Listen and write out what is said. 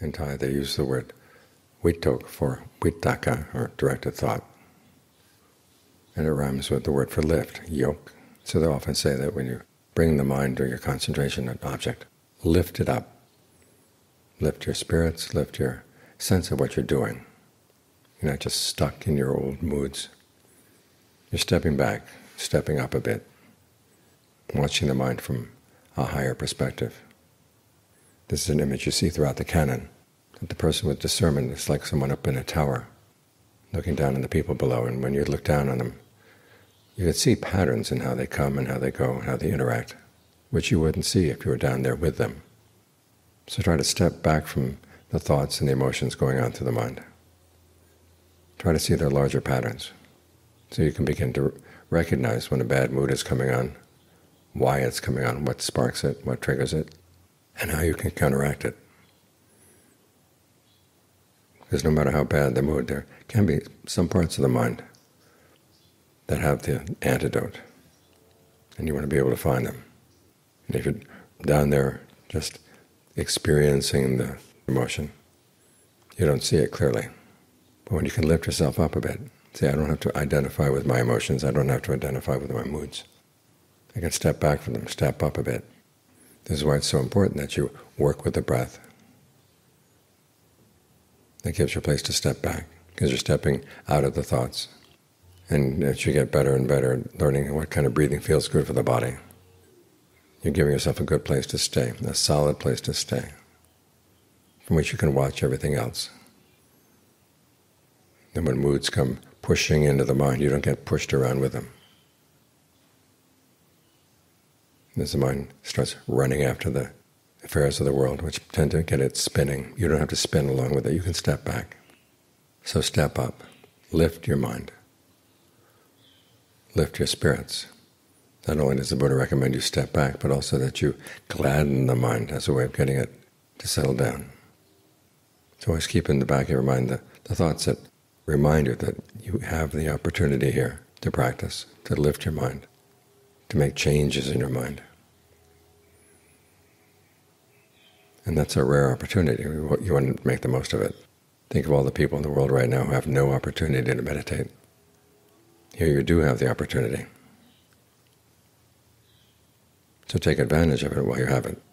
In Thai they use the word vittok for vittaka, or directed thought. And it rhymes with the word for lift, yok. So they often say that when you bring the mind during your concentration on an object, lift it up. Lift your spirits, lift your sense of what you're doing. You're not just stuck in your old moods. You're stepping back, stepping up a bit, watching the mind from a higher perspective. This is an image you see throughout the canon, that the person with discernment is like someone up in a tower, looking down on the people below, and when you look down on them, you could see patterns in how they come and how they go and how they interact, which you wouldn't see if you were down there with them. So try to step back from the thoughts and the emotions going on through the mind. Try to see their larger patterns, so you can begin to recognize when a bad mood is coming on, why it's coming on, what sparks it, what triggers it, and how you can counteract it. Because no matter how bad the mood, there can be some parts of the mind that have the antidote, and you want to be able to find them. And if you're down there just experiencing the emotion, you don't see it clearly. But when you can lift yourself up a bit, say, I don't have to identify with my emotions, I don't have to identify with my moods. I can step back from them, step up a bit. This is why it's so important that you work with the breath. That gives you a place to step back, because you're stepping out of the thoughts. And as you get better and better at learning what kind of breathing feels good for the body, you're giving yourself a good place to stay, a solid place to stay, from which you can watch everything else. Then when moods come pushing into the mind, you don't get pushed around with them. As the mind starts running after the affairs of the world, which tend to get it spinning, you don't have to spin along with it. You can step back. So step up. Lift your mind. Lift your spirits. Not only does the Buddha recommend you step back, but also that you gladden the mind as a way of getting it to settle down. So always keep in the back of your mind the thoughts that remind you that you have the opportunity here to practice, to lift your mind, to make changes in your mind. And that's a rare opportunity. You want to make the most of it. Think of all the people in the world right now who have no opportunity to meditate. Here you do have the opportunity. So take advantage of it while you have it.